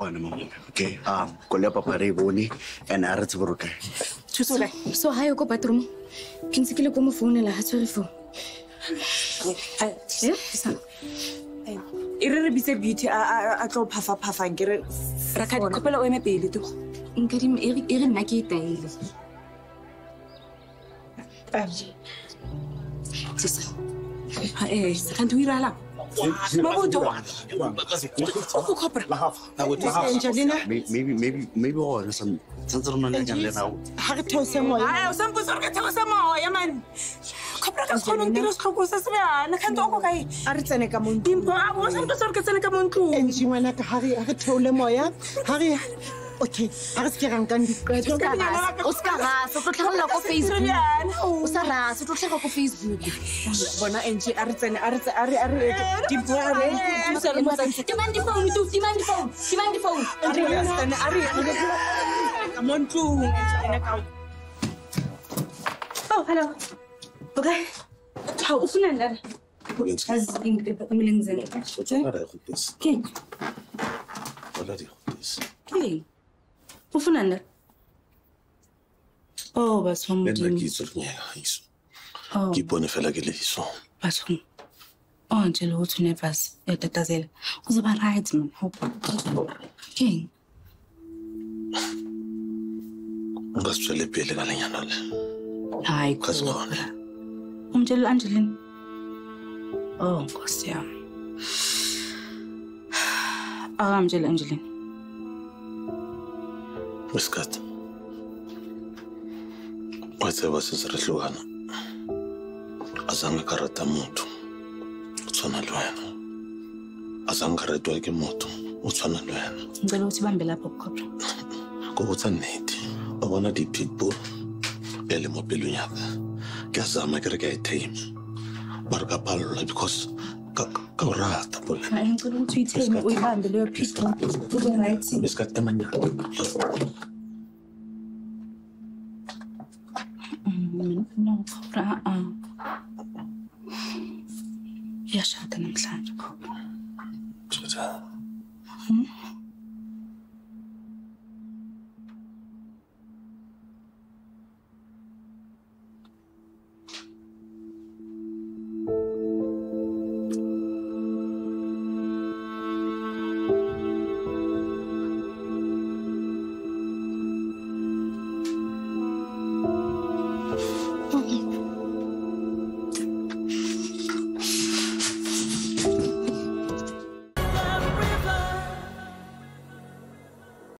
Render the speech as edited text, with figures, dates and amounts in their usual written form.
Okay. Kolya papare boni and arats buruka. Chusura. So high ko bathroom. Kinsikilo ko mo phone la hatsuri phone. Irere bise beauty a tlo phafa ngere. Rakadi kopela o eme pele tu. Nkarim iri nna ke taile. Tsisa. Can't we rala? Maybe all some okay, I was getting done. Oh, hello. Okay. How is it? Okay. Oh, but some keep on a fellow. But oh, Angelo, to never at the dazzle was about hiding. King Australia Pelican. Hi, Cosmo. Angelo Angelin. Oh, Costia. Angelo Angelin. Muscat. What's the was a Luana? Azangarata Motu, Utsona Luana. Azangaratuaki Motu, Utsona Luana. The Lucian Belapo Copra. Goats and Nate, a one of the people, Elimo Pilunia, Gazama Gregate Tame, Bargapal, because I am going to tell you we have the little people who don't like it. Biscuit, the man. No, yes, I didn't